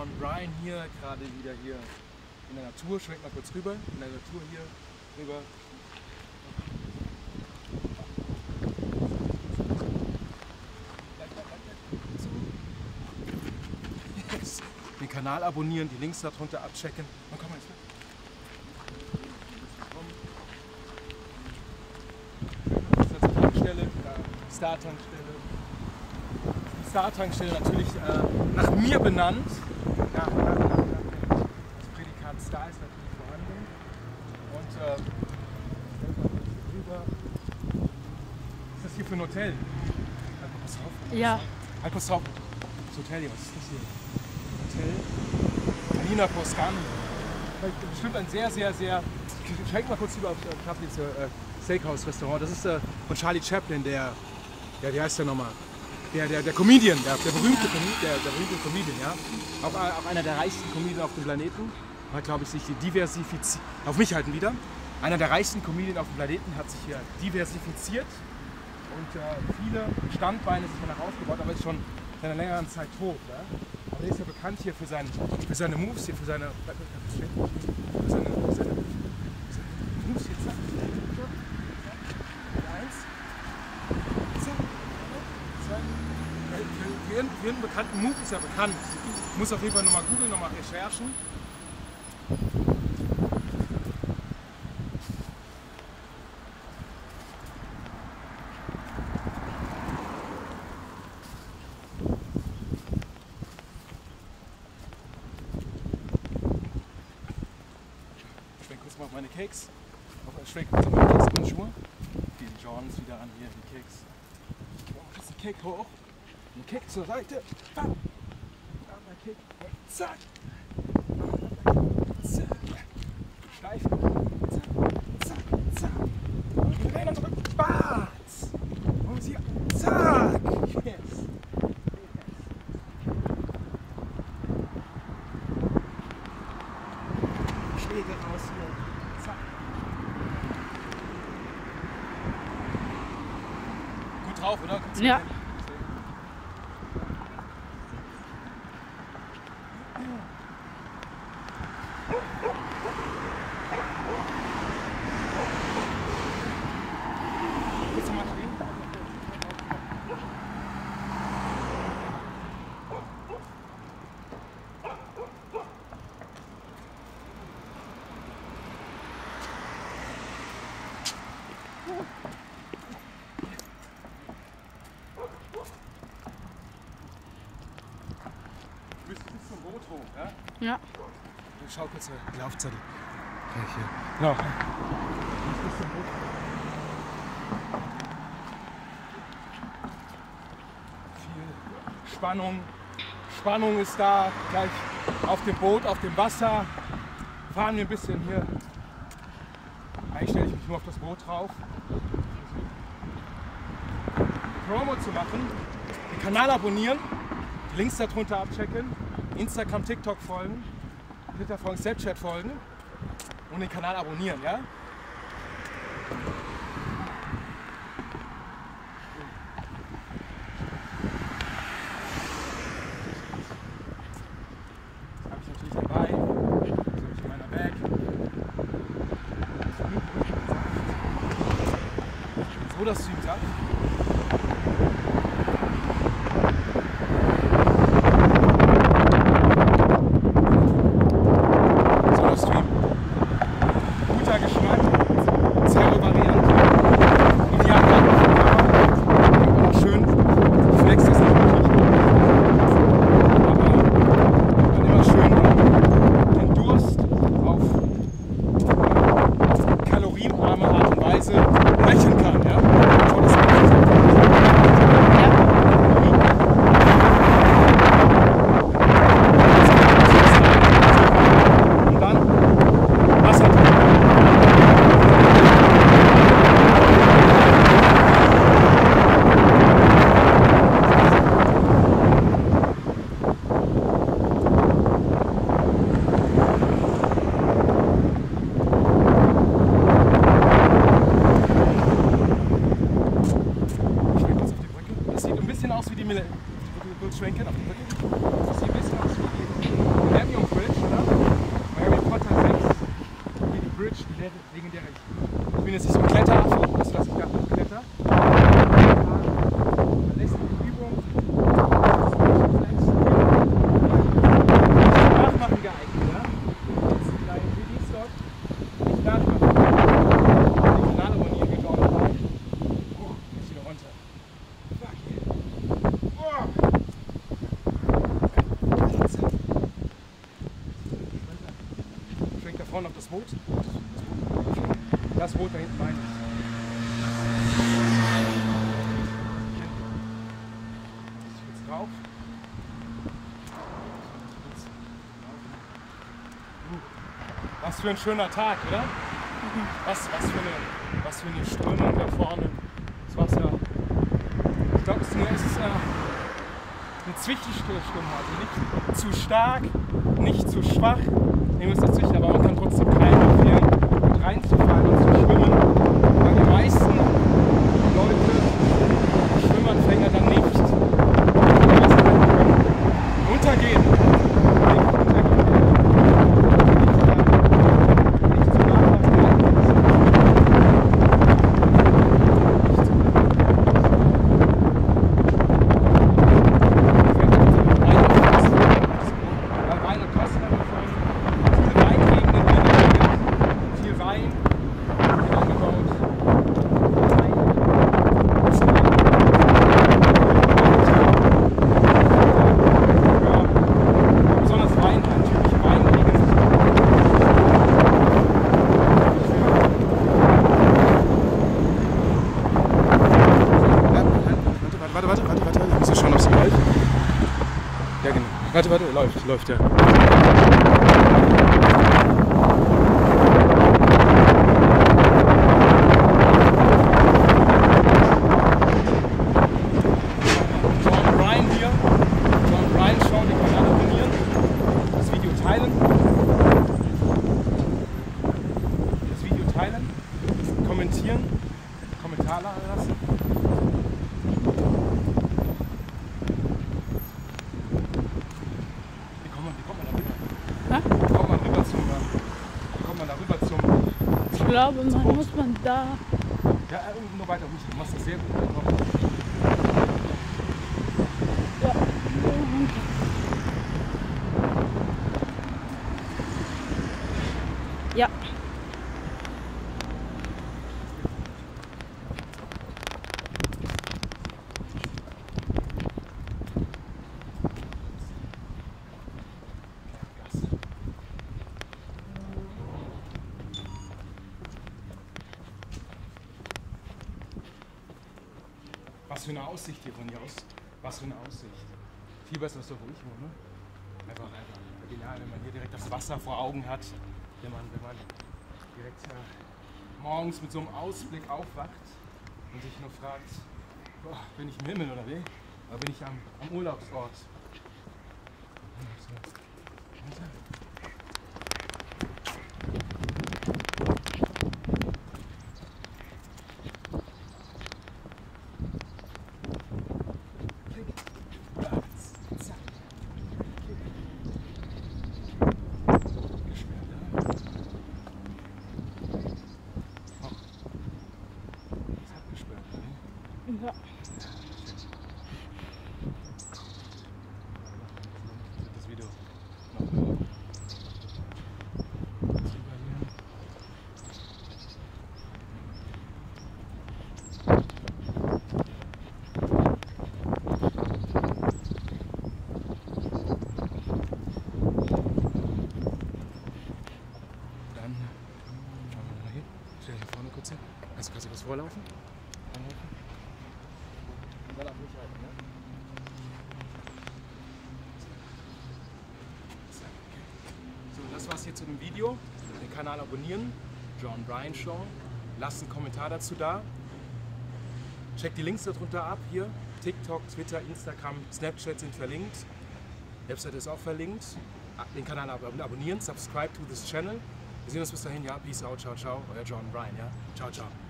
John Brian hier, gerade wieder hier in der Natur. Schwenkt mal kurz rüber, in der Natur hier rüber. Yes. Den Kanal abonnieren, die Links darunter abchecken. Dann kommen wir jetzt mit. Star-Tankstelle. Die Star-Tankstelle natürlich nach mir benannt. Das Prädikat Star ist natürlich vorhanden. Und was ist das hier für ein Hotel? Halt mal was drauf. Ja. Halt was drauf. Das Hotel hier, was ist das hier? Hotel Carina Poscani. Bestimmt ein sehr, sehr, sehr. Schenk mal kurz über auf Chaplins Steakhouse-Restaurant. Das ist von Charlie Chaplin, der. Ja, wie heißt der nochmal? Der Comedian, der berühmte Comedian, der berühmte Comedian, ja. Auch einer der reichsten Comedian auf dem Planeten. Hat, glaube ich, sich diversifiziert. Auf mich halten wieder. Einer der reichsten Comedian auf dem Planeten hat sich hier diversifiziert und viele Standbeine sich danach aufgebaut, aber ist schon seit einer längeren Zeit tot. Ja? Aber er ist ja bekannt hier für seine Moves, hier für seine Moves hier. Für einen bekannten Move ist ja bekannt. Ich muss auf jeden Fall nochmal googeln, nochmal recherchen. Ich schwenke kurz mal auf meine Cakes. Ich schwenke kurz auf meine Cakes-Schuhe. Die Jordans wieder an hier, die Cakes. Oh, das ist ein Cake hoch. Ein Kick zur Seite, bam, ein Kick, zack, zack, steif, zack, zack, zack, rein und zurück, batz, und hier, zack, yes, yes, Schläge raus hier, zack. Gut drauf, oder? Ja. Du bist jetzt zum Boot hoch, ja? Ja. Ich schau kurz die Laufzettel. Okay, hier. Genau. Du bist zum Boot hoch. Viel Spannung. Spannung ist da. Gleich auf dem Boot, auf dem Wasser. Fahren wir ein bisschen hier. Eigentlich stelle ich mich nur auf das Boot drauf. Promo zu machen, den Kanal abonnieren, die Links darunter abchecken, Instagram, TikTok folgen, Twitter folgen, Snapchat folgen und den Kanal abonnieren, ja? Das Süd, ja? Kann, ja? das Boot. Das Boot da hinten rein. Jetzt drauf. Was für ein schöner Tag, oder? Was für eine Strömung da vorne. Das Wasser stockst nur. Es ist eine zwichtige Strömung. Also nicht zu stark, nicht zu schwach. Nehmen wir es dazwischen, aber man kann trotzdem keinen empfehlen, mit reinzufallen und zu schwimmen. Weil die meisten Leute, Schwimmanfänger, dann nicht untergehen. Warte, warte, läuft ja. John Brian hier, John Brian Show, den Kanal abonnieren, das Video teilen. Kommentieren, Kommentare lassen. Ich glaube, man muss man da. Ja, nur weiter rutschen, du machst das sehr gut. Ja, ja. Was für eine Aussicht hier von hier aus. Was für eine Aussicht. Viel besser als da, wo ich wohne. Einfach genial, wenn man hier direkt das Wasser vor Augen hat. Wenn man direkt morgens mit so einem Ausblick aufwacht und sich nur fragt, boah, bin ich im Himmel oder weh? Oder bin ich am Urlaubsort? Ja. Das Video noch höher. Dann schauen wir mal hier. Stell dich hier vorne kurz hin. Kannst du quasi kurz vorlaufen? So, das war's hier zu dem Video. Den Kanal abonnieren, John Brian Show. Lasst einen Kommentar dazu da. Checkt die Links darunter ab hier. TikTok, Twitter, Instagram, Snapchat sind verlinkt. Website ist auch verlinkt. Den Kanal abonnieren, subscribe to this channel. Wir sehen uns bis dahin, ja. Peace out, ciao, ciao. Euer John Brian, ja. Ciao, ciao.